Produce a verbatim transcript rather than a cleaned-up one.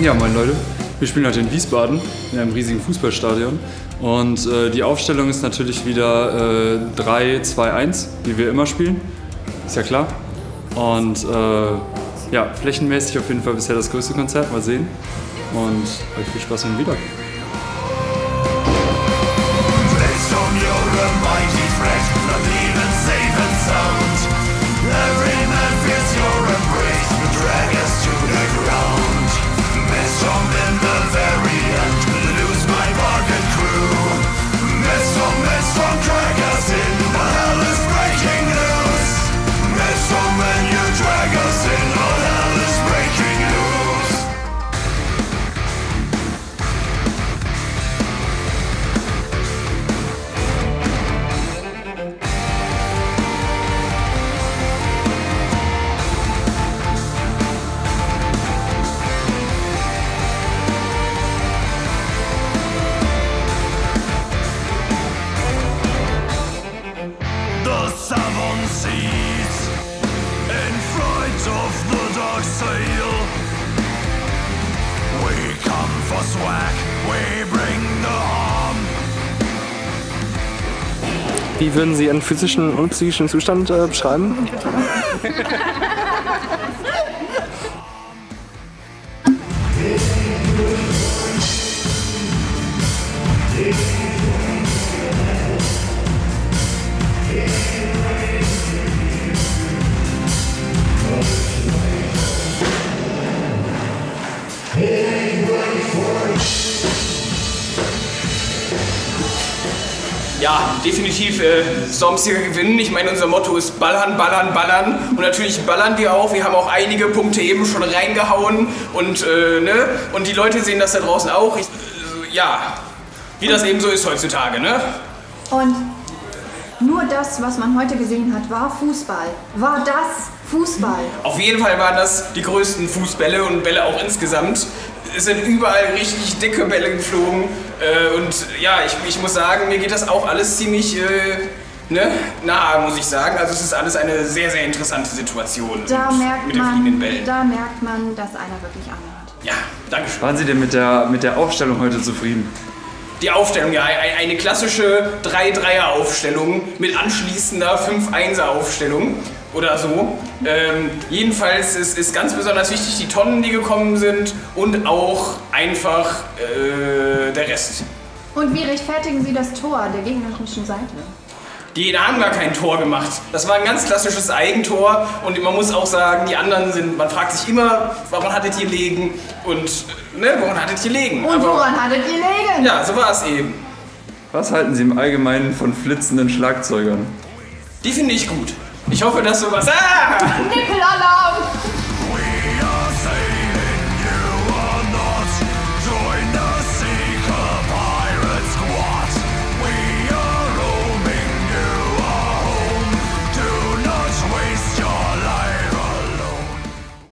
Ja, moin Leute, wir spielen heute in Wiesbaden in einem riesigen Fußballstadion und äh, die Aufstellung ist natürlich wieder äh, drei zwei eins, wie wir immer spielen, ist ja klar. Und äh, ja, flächenmäßig auf jeden Fall bisher das größte Konzert, mal sehen und euch viel Spaß und wieder. Wie würden Sie Ihren physischen und psychischen Zustand äh, beschreiben? Ja, definitiv äh, Storm Seeker gewinnen. Ich meine, unser Motto ist ballern, ballern, ballern. Und natürlich ballern wir auch. Wir haben auch einige Punkte eben schon reingehauen. Und, äh, ne? Und die Leute sehen das da draußen auch. Ich, äh, ja, wie das eben so ist heutzutage, ne? Und nur das, was man heute gesehen hat, war Fußball. War das Fußball? Auf jeden Fall waren das die größten Fußbälle und Bälle auch insgesamt. Es sind überall richtig dicke Bälle geflogen äh, und ja, ich, ich muss sagen, mir geht das auch alles ziemlich äh, ne, nahe, muss ich sagen. Also es ist alles eine sehr, sehr interessante Situation da merkt mit den man, fliegenden Bällen. Da merkt man, dass einer wirklich Ahnung hat. Ja, danke schön. Waren Sie denn mit der, mit der Aufstellung heute zufrieden? Die Aufstellung, ja, eine klassische drei Dreier-Aufstellung mit anschließender fünf Einser-Aufstellung oder so. Ähm, jedenfalls ist, ist ganz besonders wichtig die Tonnen, die gekommen sind und auch einfach äh, der Rest. Und wie rechtfertigen Sie das Tor der gegnerischen Seite? Die haben gar kein Tor gemacht. Das war ein ganz klassisches Eigentor und man muss auch sagen, die anderen sind, man fragt sich immer, woran hattet ihr liegen und, ne, woran hattet ihr liegen? Und aber, woran hattet ihr liegen? Ja, so war es eben. Was halten Sie im Allgemeinen von flitzenden Schlagzeugern? Die finde ich gut. Ich hoffe, dass sowas... Ah! Nippelalarm!